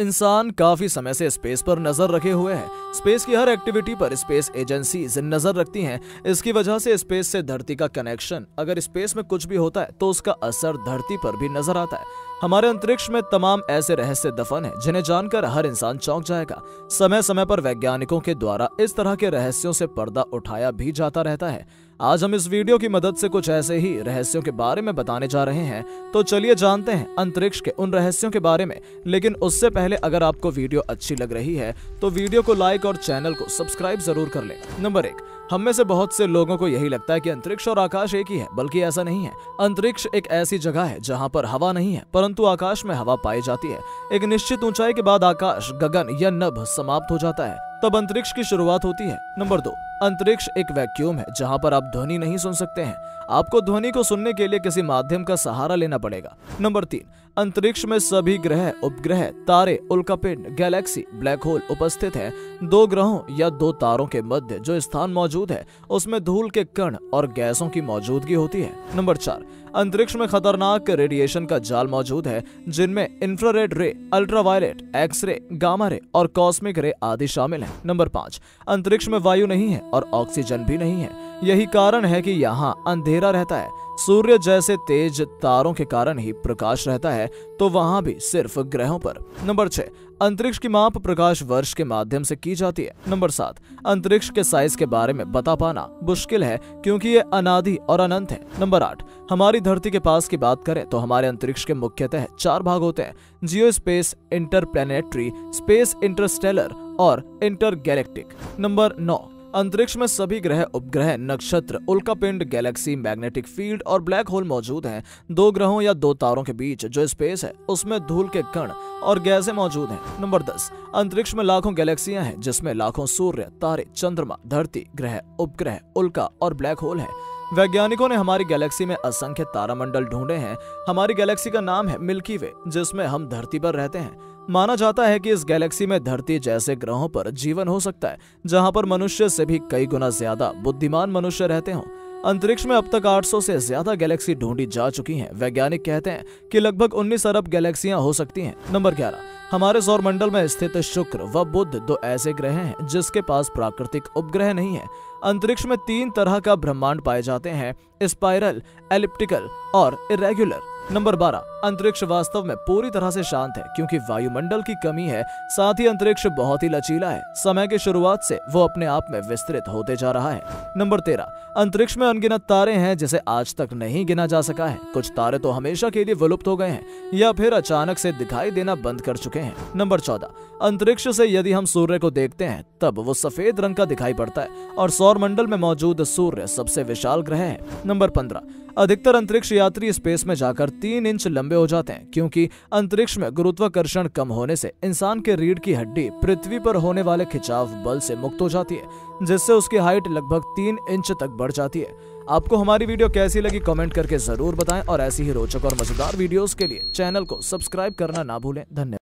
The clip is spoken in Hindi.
इंसान काफी समय से स्पेस पर नजर रखे हुए हैं। स्पेस की हर एक्टिविटी पर स्पेस एजेंसीज नजर रखती हैं। इसकी वजह से स्पेस से धरती का कनेक्शन, अगर स्पेस में कुछ भी होता है तो उसका असर धरती पर भी नजर आता है। हमारे अंतरिक्ष में तमाम ऐसे रहस्य दफन हैं जिन्हें जानकर हर इंसान चौंक जाएगा। समय समय पर वैज्ञानिकों के द्वारा इस तरह के रहस्यों से पर्दा उठाया भी जाता रहता है। आज हम इस वीडियो की मदद से कुछ ऐसे ही रहस्यों के बारे में बताने जा रहे हैं, तो चलिए जानते हैं अंतरिक्ष के उन रहस्यों के बारे में। लेकिन उससे पहले अगर आपको वीडियो अच्छी लग रही है तो वीडियो को लाइक और चैनल को सब्सक्राइब जरूर कर लें। नंबर 1, हम में से बहुत से लोगों को यही लगता है कि अंतरिक्ष और आकाश एक ही है, बल्कि ऐसा नहीं है। अंतरिक्ष एक ऐसी जगह है जहाँ पर हवा नहीं है, परंतु आकाश में हवा पाई जाती है। एक निश्चित ऊंचाई के बाद आकाश, गगन या नभ समाप्त हो जाता है, तब अंतरिक्ष की शुरुआत होती है। नंबर 2, अंतरिक्ष एक वैक्यूम है जहाँ पर आप ध्वनि नहीं सुन सकते हैं। आपको ध्वनि को सुनने के लिए किसी माध्यम का सहारा लेना पड़ेगा। नंबर 3, अंतरिक्ष में सभी ग्रह, उपग्रह, तारे, उल्कापिंड, गैलेक्सी, ब्लैक होल उपस्थित है। दो ग्रहों या दो तारों के मध्य जो स्थान मौजूद है उसमें धूल के कण और गैसों की मौजूदगी होती है। नंबर 4, अंतरिक्ष में खतरनाक रेडिएशन का जाल मौजूद है जिनमें इंफ्रारेड रे, अल्ट्रावायलेट, एक्सरे, गामा रे और कॉस्मिक रे आदि शामिल है। नंबर 5, अंतरिक्ष में वायु नहीं है और ऑक्सीजन भी नहीं है। यही कारण है कि यहाँ अंधेरा रहता है। सूर्य जैसे तेज तारों के कारण ही प्रकाश रहता है, तो वहाँ भी सिर्फ ग्रहों पर। नंबर 6, अंतरिक्ष की माप प्रकाश वर्ष के माध्यम से की जाती है। नंबर 7, अंतरिक्ष के साइज के बारे में बता पाना मुश्किल है क्योंकि ये अनादि और अनंत है। नंबर 8, हमारी धरती के पास की बात करें तो हमारे अंतरिक्ष के मुख्यतः 4 भाग होते हैं: geo space, interplanetary, space interstellar और इंटरगैलेक्टिक। नंबर 9, अंतरिक्ष में सभी ग्रह, उपग्रह, नक्षत्र, उल्कापिंड, गैलेक्सी, मैग्नेटिक फील्ड और ब्लैक होल मौजूद हैं। दो ग्रहों या दो तारों के बीच जो स्पेस है उसमें धूल के कण और गैसें मौजूद हैं। नंबर 10, अंतरिक्ष में लाखों गैलेक्सियां हैं जिसमें लाखों सूर्य, तारे, चंद्रमा, धरती, ग्रह, उपग्रह, उल्का और ब्लैक होल है। वैज्ञानिकों ने हमारी गैलेक्सी में असंख्य तारामंडल ढूंढे हैं। हमारी गैलेक्सी का नाम है मिल्की वे, जिसमें हम धरती पर रहते हैं। माना जाता है कि इस गैलेक्सी में धरती जैसे ग्रहों पर जीवन हो सकता है, जहां पर मनुष्य से भी कई गुना ज्यादा बुद्धिमान मनुष्य रहते हों। अंतरिक्ष में अब तक 800 से ज्यादा गैलेक्सी ढूंढी जा चुकी हैं। वैज्ञानिक कहते हैं कि लगभग 19 अरब गैलेक्सियां हो सकती हैं। नंबर 11, हमारे सौरमंडल में स्थित शुक्र व बुध दो ऐसे ग्रह हैं जिसके पास प्राकृतिक उपग्रह नहीं है। अंतरिक्ष में 3 तरह का ब्रह्मांड पाए जाते हैं: स्पाइरल, एलिप्टिकल और इरेगुलर। नंबर 12, अंतरिक्ष वास्तव में पूरी तरह से शांत है क्योंकि वायुमंडल की कमी है। साथ ही अंतरिक्ष बहुत ही लचीला है, समय की शुरुआत से वो अपने आप में विस्तृत होते जा रहा है। नंबर 13, अंतरिक्ष में अनगिनत तारे हैं जिसे आज तक नहीं गिना जा सका है। कुछ तारे तो हमेशा के लिए विलुप्त हो गए हैं या फिर अचानक से दिखाई देना बंद कर चुके हैं। नंबर 14, अंतरिक्ष से यदि हम सूर्य को देखते हैं तब वो सफेद रंग का दिखाई पड़ता है और सौरमंडल में मौजूद सूर्य सबसे विशाल ग्रह है। नंबर 15, अधिकतर अंतरिक्ष यात्री स्पेस में जाकर 3 इंच लंबे हो जाते हैं क्योंकि अंतरिक्ष में गुरुत्वाकर्षण कम होने से इंसान के रीढ़ की हड्डी पृथ्वी पर होने वाले खिंचाव बल से मुक्त हो जाती है, जिससे उसकी हाइट लगभग 3 इंच तक बढ़ जाती है। आपको हमारी वीडियो कैसी लगी कमेंट करके जरूर बताएं और ऐसी ही रोचक और मजेदार वीडियोस के लिए चैनल को सब्सक्राइब करना ना भूलें। धन्यवाद।